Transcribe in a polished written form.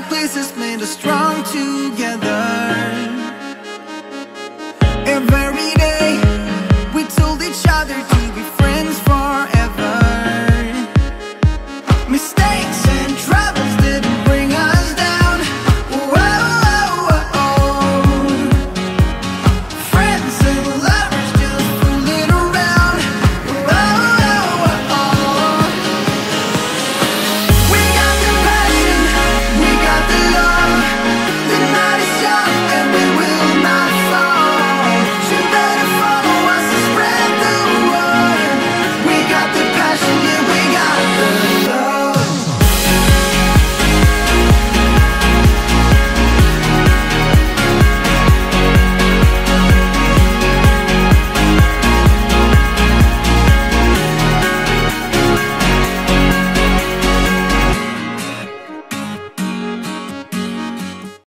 that place that's made us strong together.